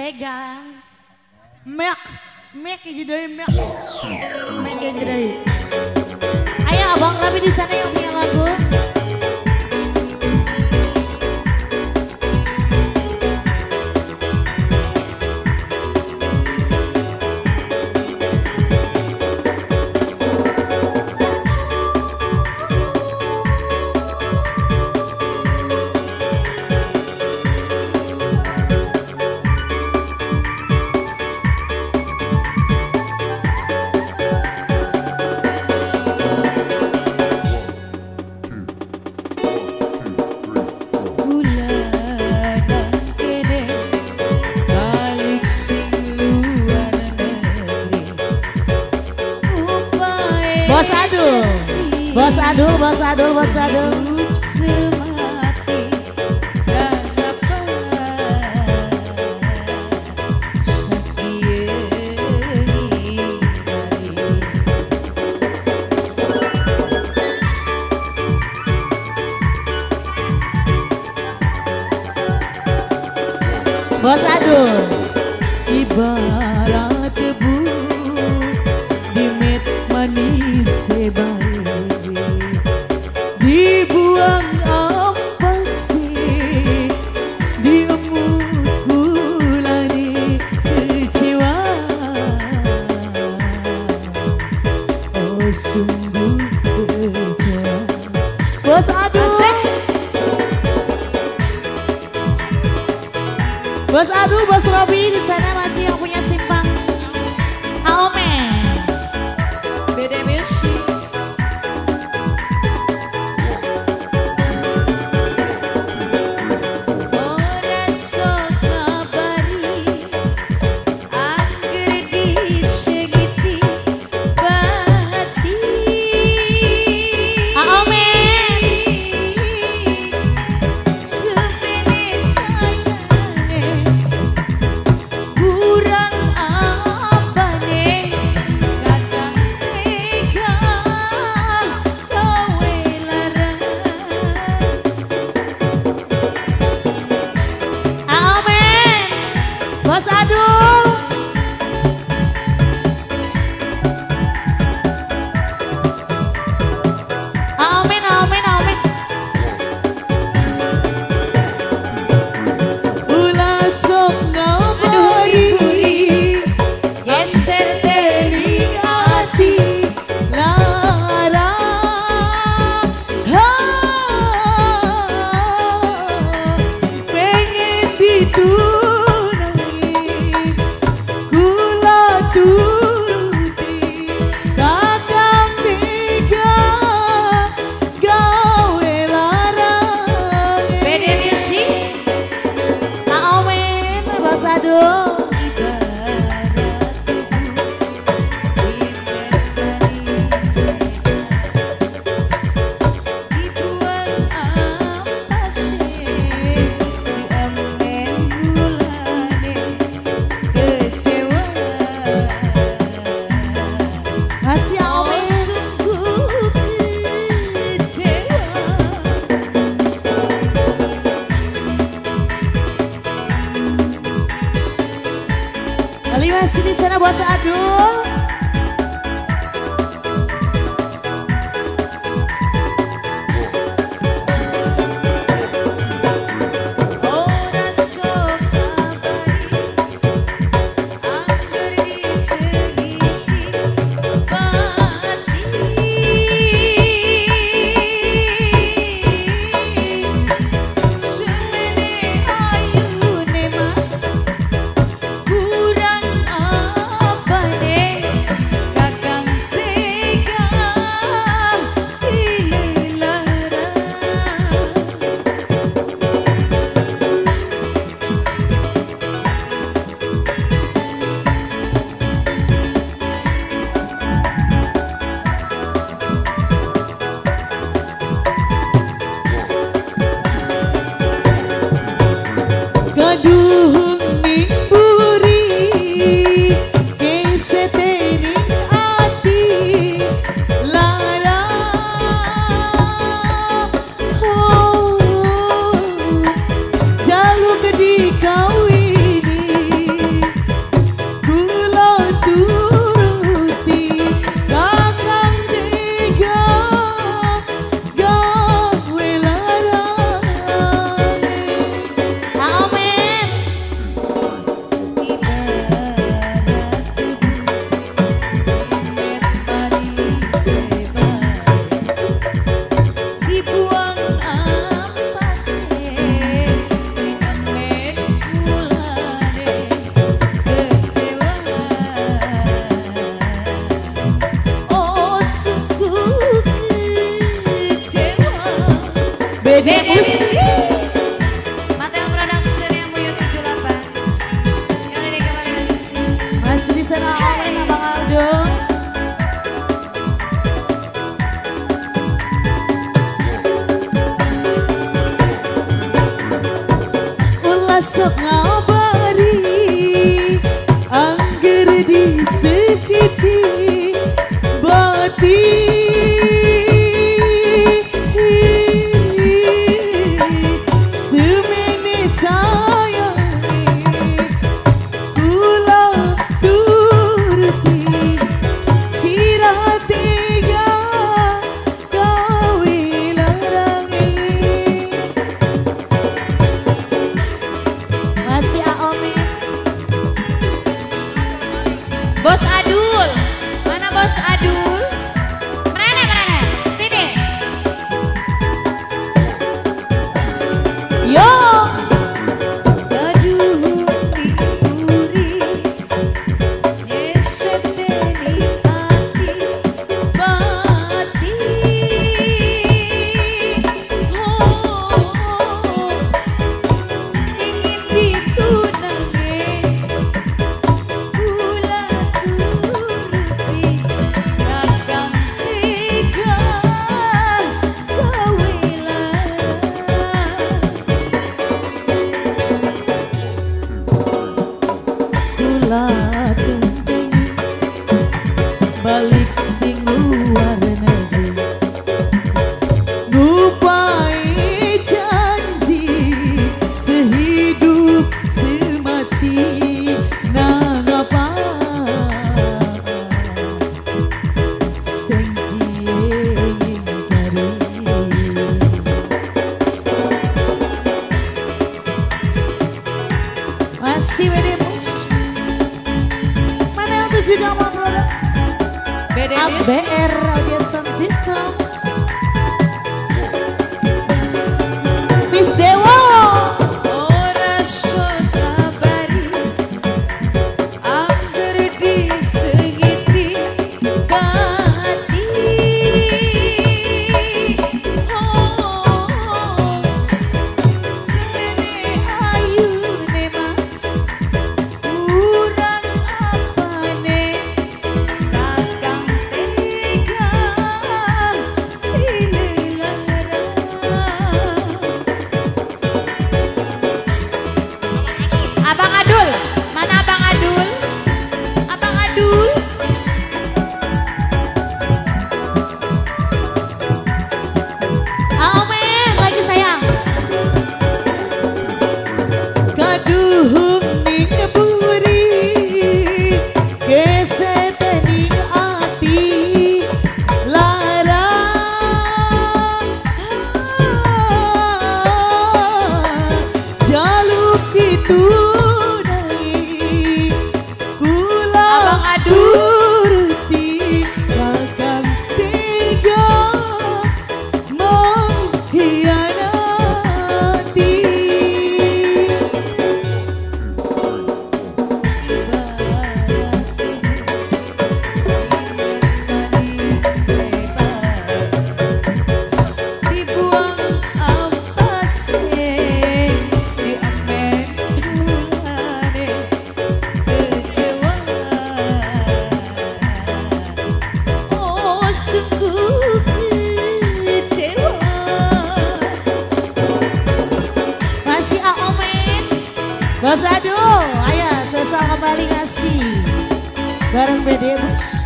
pegang Mek hidai mek hidai. Ayo abang Rabi di sana yang punya lagu. Bos Adul. Ibarat debu dimit manis sebaik dibuang apa sih diemut gulani kecewa. Oh sungguh kecewa. Bos Adul. Bos Adul, Bos Robi di sana masih yang punya simpang Aome. BD Music. Masih di sana Bos Adul. bola tumpeng balik sing luar negeri, ngupai janji sehidup semati. Nang apa sing ingin cari masih BD juga mau produksi BD ABR Audio Sound System. Miss Dewa ora sota bari angger disegiti ka hati. Oh semene ayune mas Mas Adul, ayo sesama kembali ngasih bareng BD Music.